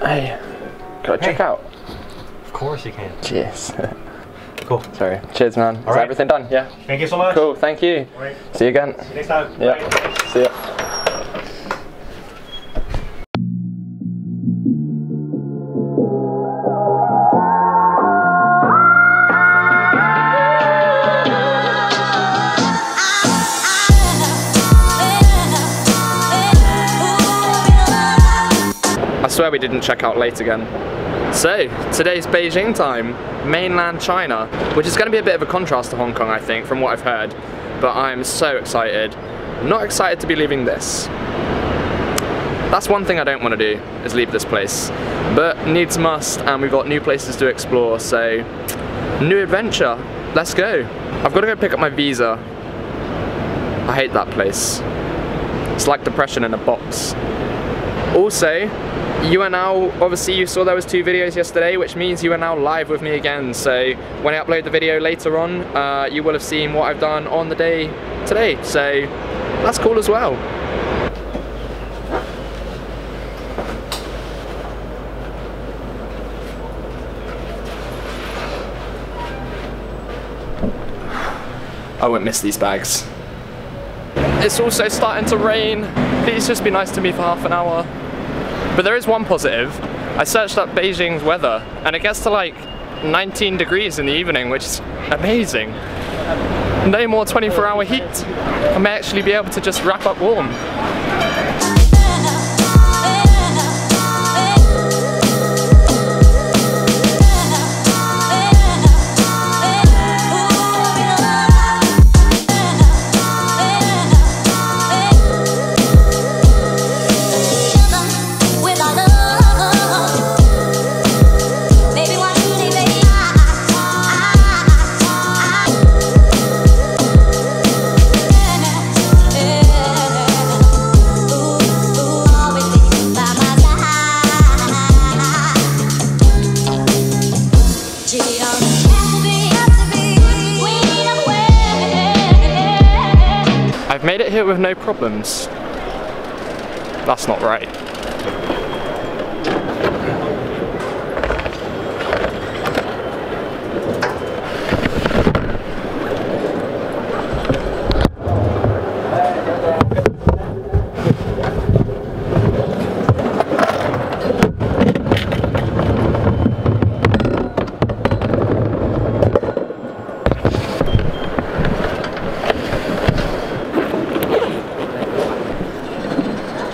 Hey, can I check out? Of course you can. Cheers. Cool. Sorry. Cheers, man. All right. Is everything done? Yeah. Thank you so much. Cool. Thank you. All right. See you again. See you next time. Yeah. Right. See ya. I swear we didn't check out late again. So, today's Beijing time, mainland China, which is going to be a bit of a contrast to Hong Kong, I think, from what I've heard. But I'm so excited. I'm not excited to be leaving this. That's one thing I don't want to do, is leave this place. But needs must, and we've got new places to explore, so new adventure. Let's go. I've got to go pick up my visa. I hate that place. It's like depression in a box. Also, you are now, obviously you saw there was 2 videos yesterday, which means you are now live with me again. So when I upload the video later on, you will have seen what I've done on the day today. So that's cool as well. I wouldn't miss these bags. It's also starting to rain. Please just be nice to me for half an hour. But there is one positive. I searched up Beijing's weather and it gets to like 19 degrees in the evening, which is amazing. No more 24-hour heat. I may actually be able to just wrap up warm. Here with no problems. That's not right.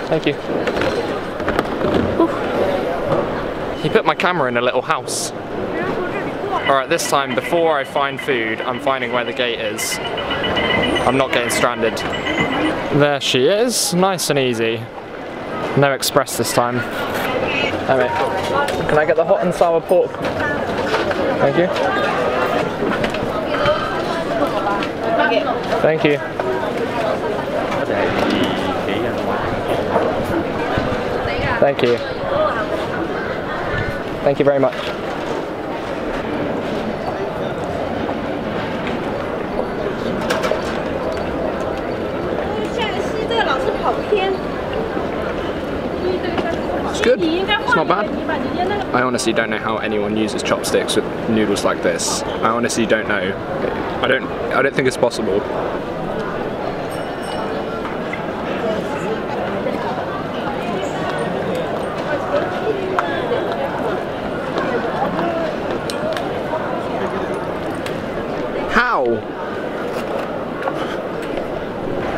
Thank you. Whew. He put my camera in a little house. Alright, this time, before I find food, I'm finding where the gate is. I'm not getting stranded. There she is, nice and easy. No express this time. All right. Can I get the hot and sour pork? Thank you. Thank you. Thank you. Thank you very much. It's good. It's not bad. I honestly don't know how anyone uses chopsticks with noodles like this. I honestly don't know. I don't think it's possible.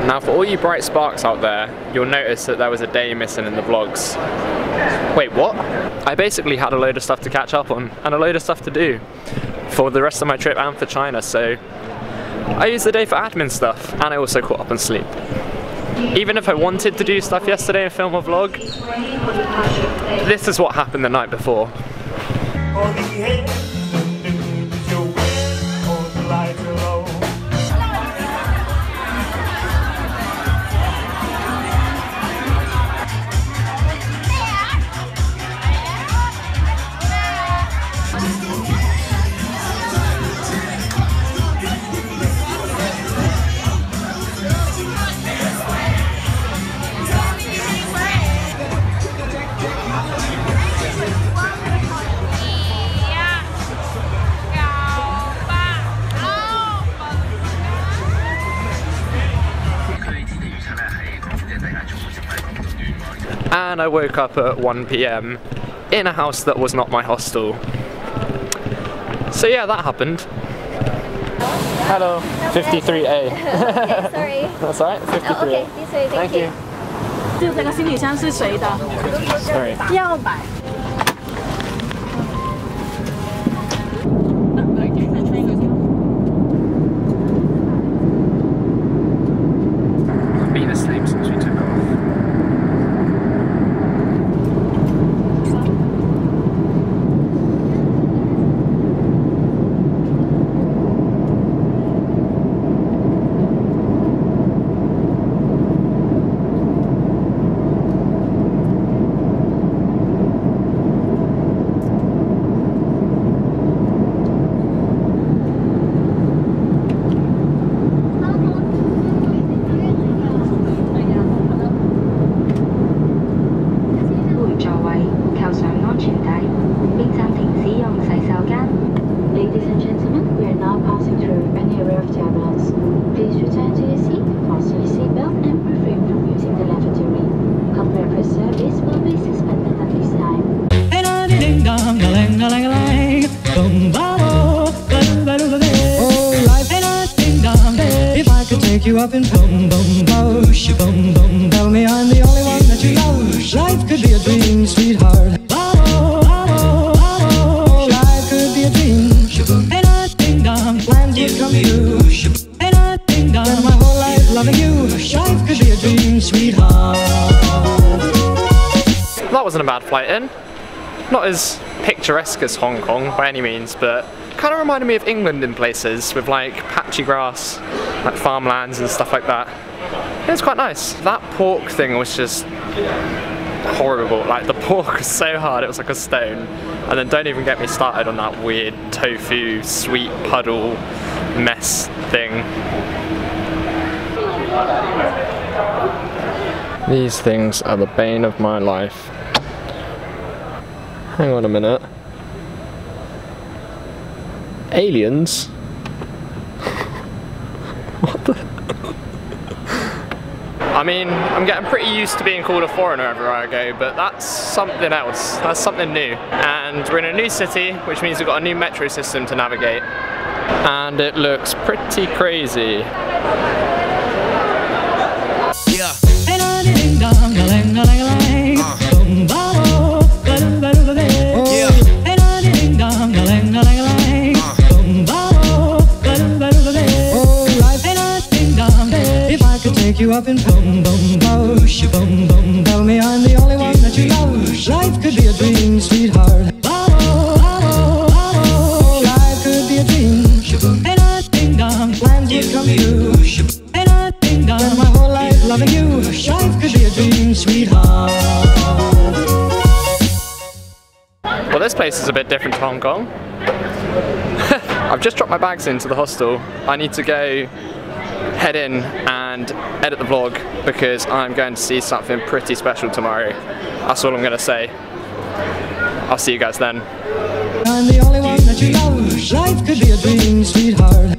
Now for all you bright sparks out there, you'll notice that there was a day missing in the vlogs. Wait, what? I basically had a load of stuff to catch up on and a load of stuff to do for the rest of my trip and for China, so I used the day for admin stuff and I also caught up on sleep. Even if I wanted to do stuff yesterday and film a vlog, this is what happened the night before. and I woke up at 1 p.m. in a house that was not my hostel. So yeah, that happened. Hello, 53A. Okay, sorry. That's alright, 53A. Oh, okay, this way, thank you. 这个行李箱是谁的？ Sorry. 200. You up in boom boom boosh, boom boom. Tell me I'm the only one that you know. Life could be a dream, sweetheart. Oh, oh, oh, life could be a dream. And I ding dong, plans would come true. And I ding dong, spend my whole life loving you. Life could be a dream, sweetheart. That wasn't a bad flight in. Not as picturesque as Hong Kong by any means, but kind of reminded me of England in places with like patchy grass, like farmlands and stuff like that. It was quite nice. That pork thing was just horrible. Like the pork was so hard, it was like a stone. And then don't even get me started on that weird tofu sweet puddle mess thing. These things are the bane of my life. Hang on a minute. Aliens? What the? I mean, I'm getting pretty used to being called a foreigner everywhere I go, but that's something else. That's something new. And we're in a new city, which means we've got a new metro system to navigate. And it looks pretty crazy. You up in boom boom boosh, boom boom. Tell me I'm the only one that you know. Life could be a dream, sweetheart. Oh, oh, oh, life could be a dream. And I ding dong, plans would come true. And I ding dong, spend my whole life loving you. Life could be a dream, sweetheart. Well, this place is a bit different to Hong Kong. I've just dropped my bags into the hostel. I need to go head in and edit the vlog because I'm going to see something pretty special tomorrow. That's all I'm going to say. I'll see you guys then. I'm the only one that you know. Life could be a dream, sweetheart.